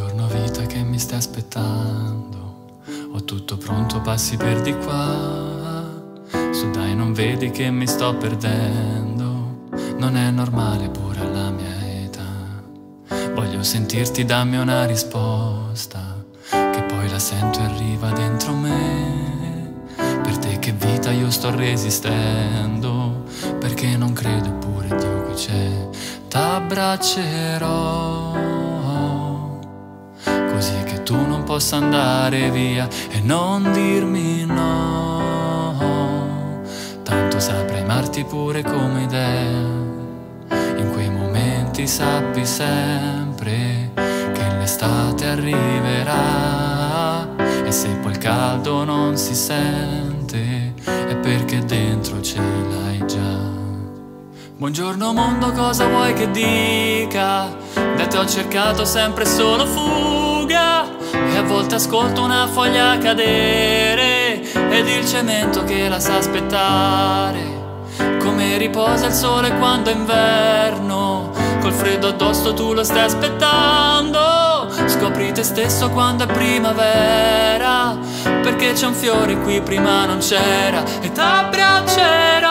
Buongiorno vita che mi sta aspettando, ho tutto pronto, passi per di qua. Su dai, non vedi che mi sto perdendo, non è normale pure alla mia età. Voglio sentirti, dammi una risposta, che poi la sento e arriva dentro me. Per te che vita io sto resistendo, perché non credo pure Dio qui c'è. T'abbraccerò così che tu non possa andare via e non dirmi no, tanto saprai amarti pure come idea. In quei momenti sappi sempre che l'estate arriverà, e se poi il caldo non si sente è perché dentro ce l'hai già. Buongiorno mondo, cosa vuoi che dica? Da te ho cercato sempre solo fuga, e a volte ascolto una foglia cadere ed il cemento che la sa aspettare. Come riposa il sole quando è inverno, col freddo addosso tu lo stai aspettando. Scopri te stesso quando è primavera, perché c'è un fiore qui prima non c'era. E t'abbraccerò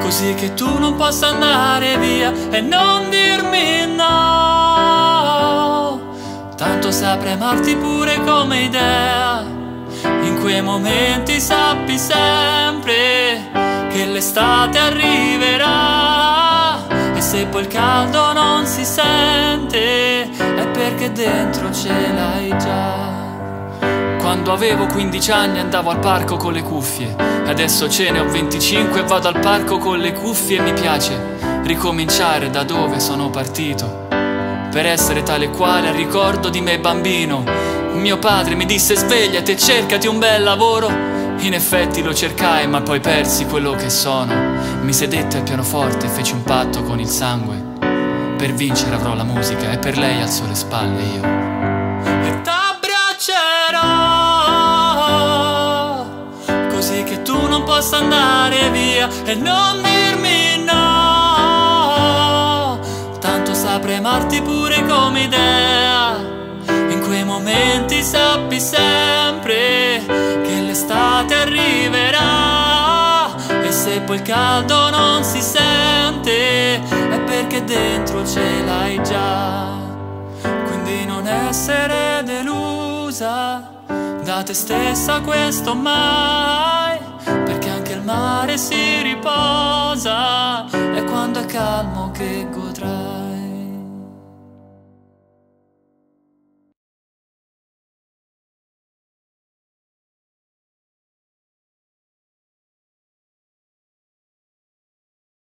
così che tu non possa andare via e non dirmi no, tanto saprai amarti pure come idea. In quei momenti sappi sempre che l'estate arriverà, e se poi il caldo non si sente è perché dentro ce l'hai già. Quando avevo 15 anni andavo al parco con le cuffie, adesso ce ne ho 25 e vado al parco con le cuffie e mi piace ricominciare da dove sono partito, per essere tale e quale al ricordo di me bambino. Mio padre mi disse svegliati e cercati un bel lavoro. In effetti lo cercai ma poi persi quello che sono. Mi sedetti al pianoforte e feci un patto con il sangue, per vincere avrò la musica e per lei alzo le spalle io. E t'abbraccerò così che tu non possa andare via e non dirmi no, saprei amarti pure come idea. In quei momenti sappi sempre che l'estate arriverà, e se poi il caldo non si sente è perché dentro ce l'hai già. Quindi non essere delusa da te stessa, questo mai, perché anche il mare si riposa, è quando è calmo che godrai.